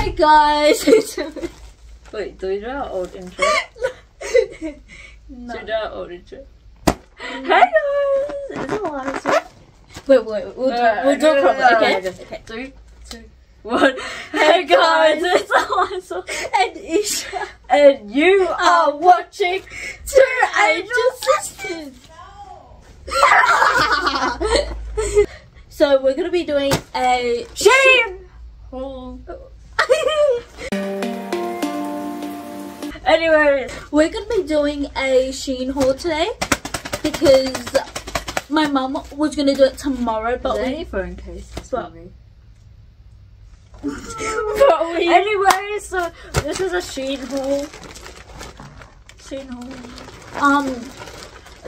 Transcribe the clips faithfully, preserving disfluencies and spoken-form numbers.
Hi guys! Wait, do we do our old intro? No. Do we do our old intro? Hey guys! Is it one? Wait, wait, wait, we'll no, do it, we'll no, do it properly, no, no, okay? No, no, no. Okay, three, two, one. Hey guys, it's Alonso and Isha, and you are watching Two Angel Sisters! No. So we're gonna be doing a Shein haul. Anyway, we're gonna be doing a Shein haul today because my mum was gonna do it tomorrow, but is we need phone case. But, but we anyway, so this is a Shein haul. Shein haul. Um.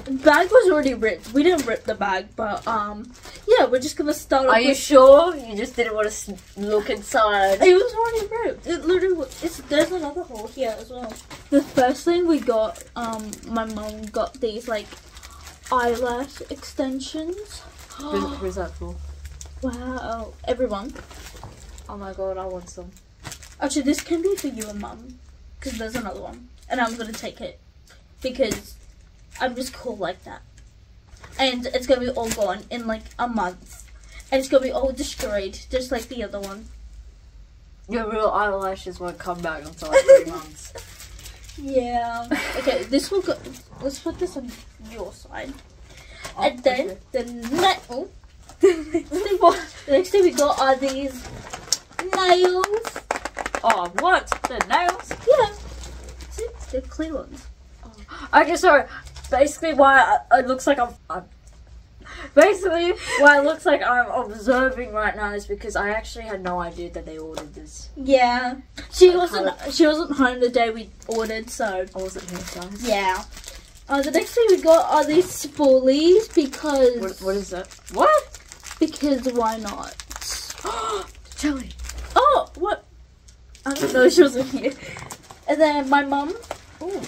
The bag was already ripped. We didn't rip the bag, but um, yeah, we're just gonna start. Are you sure you just didn't want to look inside? It was already ripped. It literally was. It's, there's another hole here as well. The first thing we got, um, my mum got these like eyelash extensions. Who's that for? Wow, everyone. Oh my god, I want some. Actually, this can be for you and mum, because there's another one, and I'm gonna take it because I'm just cool like that. And it's gonna be all gone in like a month. And it's gonna be all destroyed, just like the other one. Your real eyelashes won't come back until like three months. Yeah. Okay, this will go. Let's put this on your side. Oh, and then okay. the, ne oh. the next thing we got are these nails. Oh, what? The nails? Yeah. See, they're clear ones. Oh. Okay, sorry. Basically, why it looks like I'm, I'm. Basically, why it looks like I'm observing right now is because I actually had no idea that they ordered this. Yeah, she wasn't. She wasn't home the day we ordered, so I wasn't here. So. Yeah. Uh, the next thing we got are these spoolies because. What, what is that? What? Because why not? Jelly. Oh, what? I don't know. She wasn't here. And then my mum. Ooh.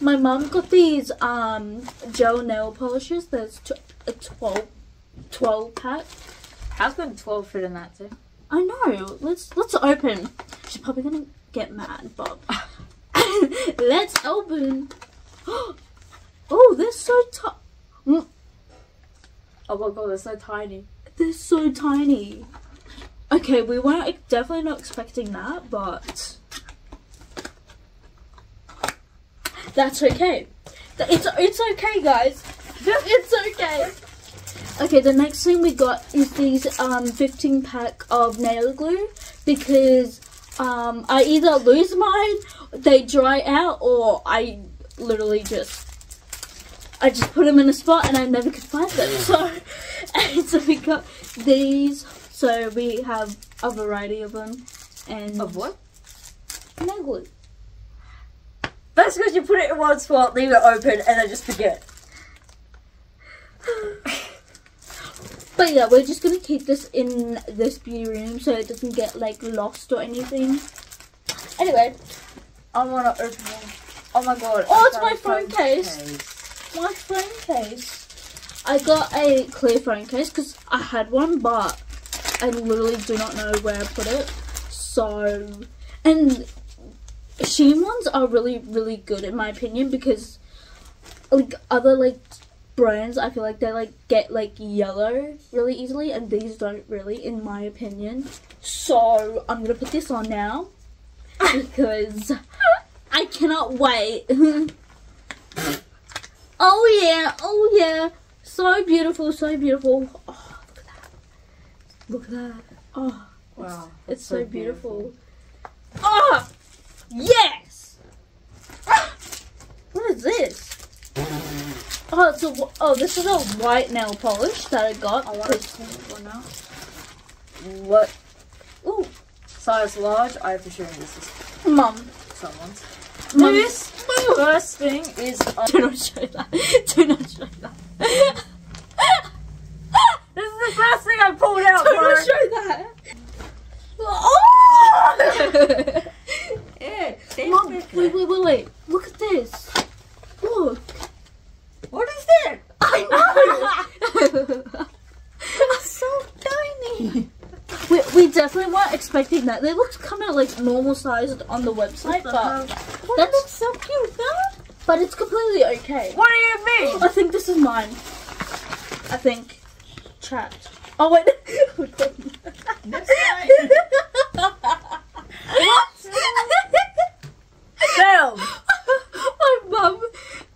My mum got these um, gel nail polishes. There's tw a twelve, twelve pack. How's going twelve fit in that too? I know. Let's let's open. She's probably gonna get mad, but let's open. Oh, they're so tiny. Mm. Oh my god, they're so tiny. They're so tiny. Okay, we weren't definitely not expecting that, but. That's okay. It's it's okay, guys. It's okay. Okay, the next thing we got is these um fifteen pack of nail glue because um I either lose mine, they dry out, or I literally just I just put them in a spot and I never could find them. So and so we got these. So we have a variety of them and of what? Nail glue. That's because you put it in one spot, leave it open, and then just forget. But yeah, we're just going to keep this in this beauty room so it doesn't get, like, lost or anything. Anyway, I want to open one. Oh my god. Oh, it's my phone, phone case. case. My phone case. I got a clear phone case because I had one, but I literally do not know where I put it. So, and Shein ones are really really good in my opinion because like other like brands I feel like they like get like yellow really easily and these don't really in my opinion. So I'm gonna put this on now because I cannot wait. Oh yeah, oh yeah, so beautiful, so beautiful. Oh look at that, look at that. Oh wow, it's, it's so, so beautiful, beautiful. Oh yes! Ah! What is this? Oh, it's a, oh, this is a white nail polish that I got. I want one now. What? Ooh. Size large. I have to show you this is mum. Someone's. Mum. This first thing is. Um, Do not show that. Do not show that. This is the first thing I pulled out. Do not show that. Oh! Mom, wait, wait, wait, wait, look at this. Look. What is that? I know. It's so tiny. We, we definitely weren't expecting that. They looked kind of like normal sized on the website, but um, what, that's so cute though. But it's completely okay. What do you mean? I think this is mine. I think. Chat. Oh wait. This side. What? Film. My mum.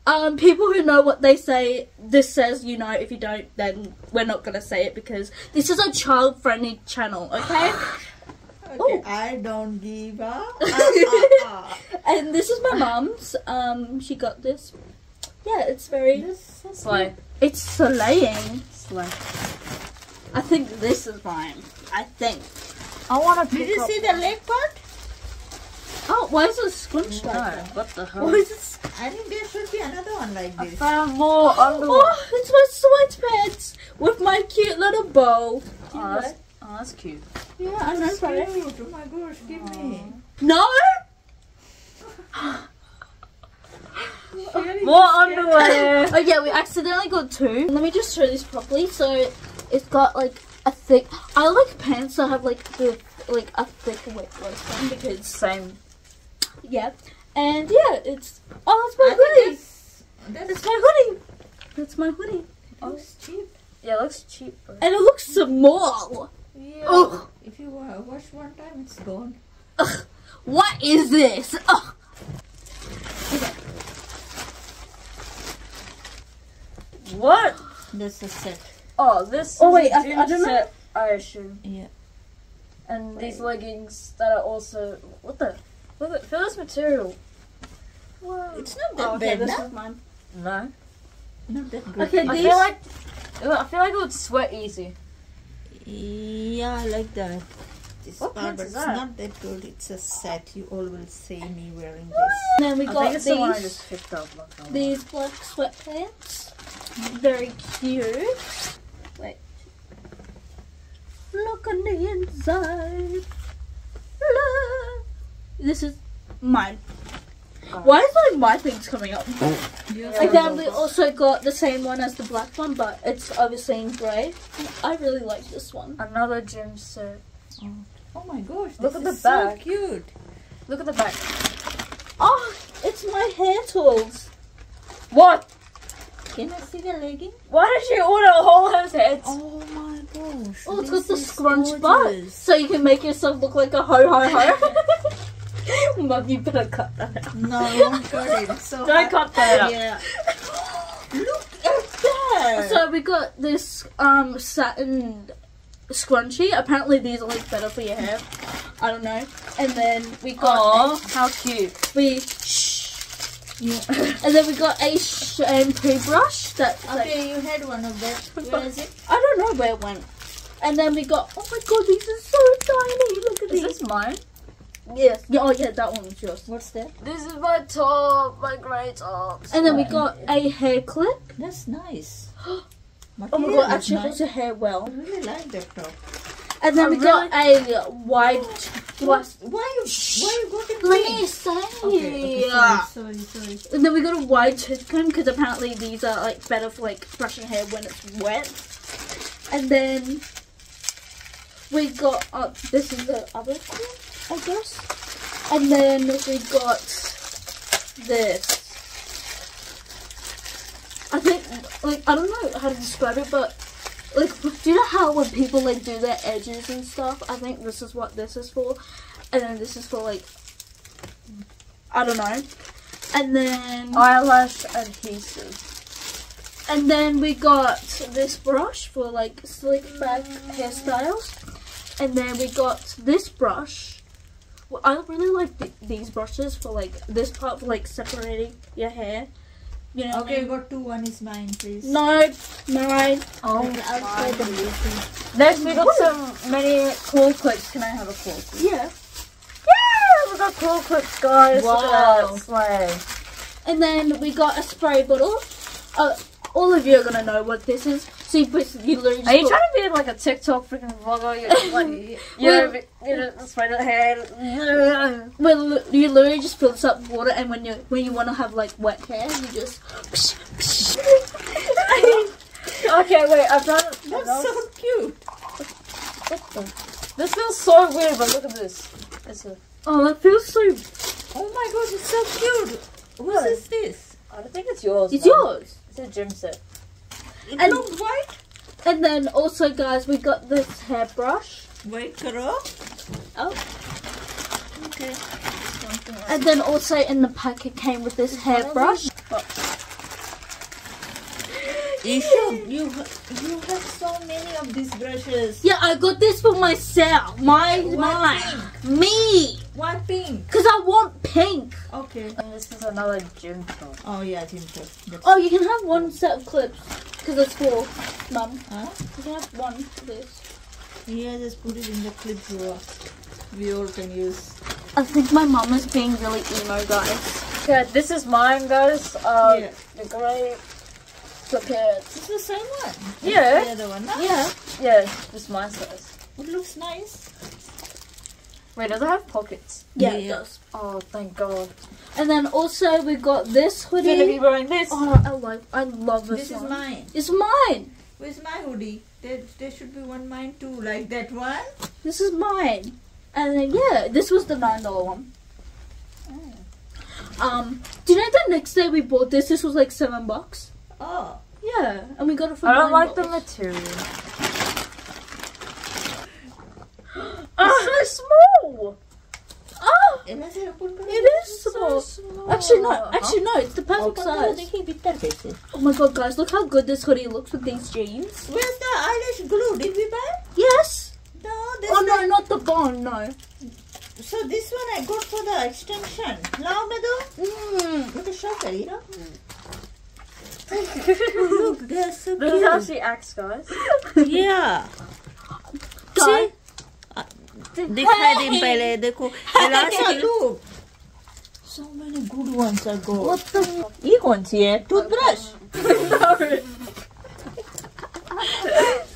Um, people who know what they say, this says, you know, if you don't, then we're not going to say it because this is a child-friendly channel, okay? Okay, I don't give up. Uh, uh, uh. And this is my mum's. Um, she got this. Yeah, it's very... This is so it's slaying. Slay. I think this is mine. I think. I want to Did you see the leg part? Oh, why is it squinched no, like What the hell? Why is it? I think there should be another one like this. I found more underwear. Oh, it's my sweatpants with my cute little bow. Cute oh, that's, oh, that's cute. Yeah, I'm not sorry. Oh my gosh, give Aww. me. No? More underwear. Oh yeah, we accidentally got two. Let me just show this properly. So it's got like a thick. I like pants that have like the like a thick waistline because same. Yeah, and yeah, it's oh, it's my I hoodie. That's, that's it's my hoodie. That's my hoodie. It oh. looks cheap. Yeah, it looks cheap. Bro. And it looks small. Yeah. Oh. If you uh, wash one time, it's gone. Ugh. What is this? Ugh. Okay. What? This is it. Oh, this. Oh wait, is I, I don't know. I assume. Yeah. And wait. These leggings that are also what the. Look at for this material. Whoa. It's not that oh, okay, bad. This no? is mine. No. Not that good. Okay, I feel like I feel like it would sweat easy. Yeah, I like that. This what part, but it's that? not that good. It's a set. You always see me wearing this. And then we got I think it's these. The one I just picked up. Like these black sweatpants. Very cute. Wait. Look on the inside. Look. This is mine. Oh. Why is like my things coming up? Yeah, and then we also got the same one as the black one, but it's obviously in grey. I really like this one. Another gym suit. Oh, oh my gosh! Look this at is the back. So cute. Look at the back. Oh, it's my hair tools. What? Can I see the legging? Why did she order all those heads? Oh my gosh! Oh, it's got the scrunch butt, so you can make yourself look like a ho ho ho. Mum, you better cut that out. No, don't cut it. So don't I, cut that out. Yeah. Look at that! So we got this um, satin scrunchie. Apparently these are like better for your hair. I don't know. And then we got... Oh, how cute. We... Shh. Yeah. And then we got a shampoo brush. That, okay, like, you had one of those. Where is it? I don't know where it went. And then we got... Oh my god, these are so tiny. Look at these. Is this mine? Yes. Yeah, oh yeah, that one was yours. What's that? This is my top, my grey top. And then we got a hair clip. That's nice. My oh my god, actually holds your hair well. I really like that top. And then I we really got like... a wide... Why, why you Why you got the Let me say. Okay, okay, sorry, sorry, sorry. And then we got a wide tooth comb because apparently these are like better for like brushing hair when it's wet. And then we got... Uh, this is the other thing. I guess. And then we got this. I think, like, I don't know how to describe it, but, like, do you know how when people, like, do their edges and stuff? I think this is what this is for. And then this is for, like, I don't know. And then... eyelash adhesive. And then we got this brush for, like, slick back hairstyles. And then we got this brush. Well, I really like th these brushes for like this part for like separating your hair. You know. Okay, I mean? Got two. One is mine, please. No, mine. Oh, I'll try the blue. Next, we got so many claw clips. Can I have a claw clip? Yeah. Yeah, we got claw clips, guys. Wow. Slay. And then we got a spray bottle. Uh, all of you are gonna know what this is. So you, you literally just Are you trying to be like a TikTok freaking vlogger? You're like, you're, you're just spray the hair. Well, you literally just fill this up with water, and when you when you want to have like wet hair, you just. Okay, wait, I've done it. That's so cute. This feels so weird, but look at this? It's a... Oh, that feels so... Oh my gosh, it's so cute. What no. is this? I don't think it's yours. It's no. yours. It's a gym set. It and, looks white. And then also, guys, we got this hairbrush. White color. Oh. Okay. Like and then also in the pack it came with this it's hairbrush. Isha, you you have so many of these brushes. Yeah, I got this for myself. My my pink? Me. Why pink? Because I want pink. Okay. And this is another gym clip. Oh yeah, gym clip. That's oh, you can have one set of clips because it's full, Mum. Huh? You can have one for this. Yeah, just put it in the clip drawer. We all can use. I think my mum is being really emo, guys. Okay, this is mine, guys. Um, yeah. The grey. It's the same one. Yeah. The other one, no? Yeah. Yeah, it's my size. It looks nice. Wait, does it have pockets? Yeah, yeah, it does. Oh, thank God. And then also we got this hoodie. You're gonna be wearing this. Oh, I like. I love this. This one. Is mine. It's mine. Where's my hoodie? There, there should be one mine too, like that one. This is mine. And then yeah, this was the nine dollar one. Oh. Um, do you know the next day we bought this? This was like seven bucks. Oh yeah, and we got it for. I don't like bottles. The material. It's so small. Oh, it is small. So small. Actually, no. Actually, no. It's the perfect size. Oh my God, guys! Look how good this hoodie looks with these jeans. Where's the eyelash glue? Did we buy? Yes. No. Oh no, one. Not the bond. No. So this one I got for the extension. Now, madam. Look at shocker, you know. Look, they're so cute. This is how she acts, guys. Yeah. See? Dikhai din pehle, dekho. Look. So many good ones I got. What the? Ye kaun si hai? Toothbrush. Sorry.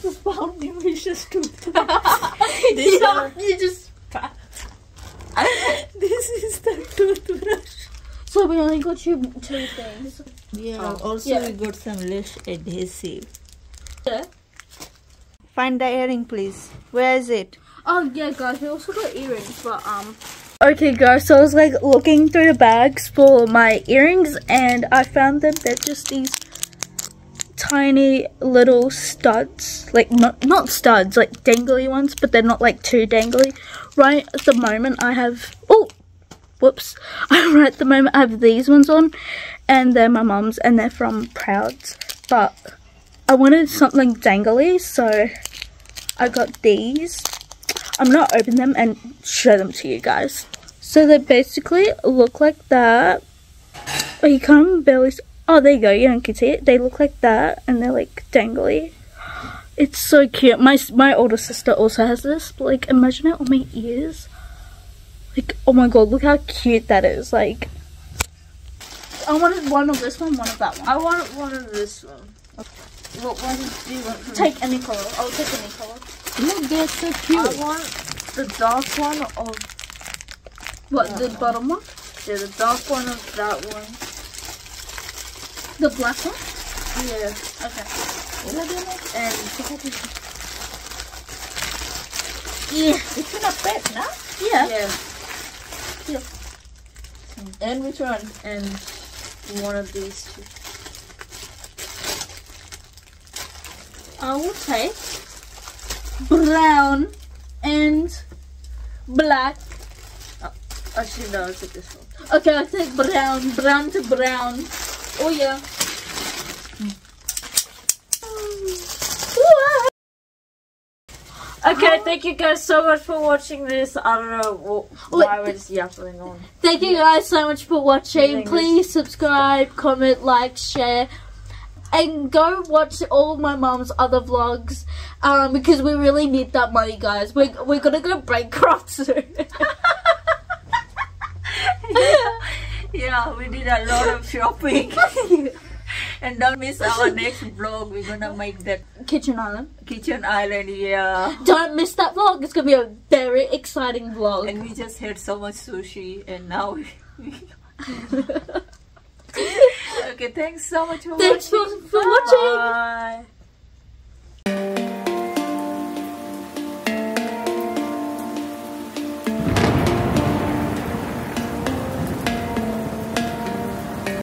You found new wishes toothbrush. This one. You just. This is the toothbrush. So we only got two, two things. Yeah, oh, also yeah. we got some lash adhesive. Yeah. Find the earring, please. Where is it? Oh yeah, guys, we also got earrings, but um... Okay guys, so I was like looking through the bags for my earrings and I found them. They're just these tiny little studs. Like, not, not studs, like dangly ones, but they're not like too dangly. Right at the moment I have... Oh! Whoops. Right at the moment I have these ones on and they're my mum's and they're from Prouds, but I wanted something dangly, so I got these. I'm gonna open them and show them to you guys. So they basically look like that. Oh, you can't barely see. Oh, there you go, you don't can see it. They look like that and they're like dangly. It's so cute. My, my older sister also has this, but like imagine it on my ears. Like, oh my God, look how cute that is. Like, I wanted one of this one, one of that one. I wanted one of this one. Okay. What one do you want? Take any color. I'll take any color. Look, they're so cute. I want the dark one of... What, the know. bottom one? Yeah, the dark one of that one. The black one? Yeah. Okay. What? And... Yeah. It's in a bed, no? Yeah. Yeah. Yeah. And which one? And one of these two. I will take brown and black. Oh, actually, no, I'll take this one. Okay, I'll take brown, brown to brown. Oh, yeah. Mm. Okay, thank you guys so much for watching this. I don't know why we're just yapping on. Thank you guys so much for watching. Please subscribe, comment, like, share. And go watch all my mum's other vlogs. Um, because we really need that money, guys. We're, we're gonna go bankrupt soon. yeah. yeah, we did a lot of shopping. And don't miss our next vlog. We're gonna make that kitchen island. Kitchen island, yeah. Don't miss that vlog. It's gonna be a very exciting vlog. And we just had so much sushi, and now. We... Okay, thanks so much for thanks watching. Thanks for, for watching. Bye.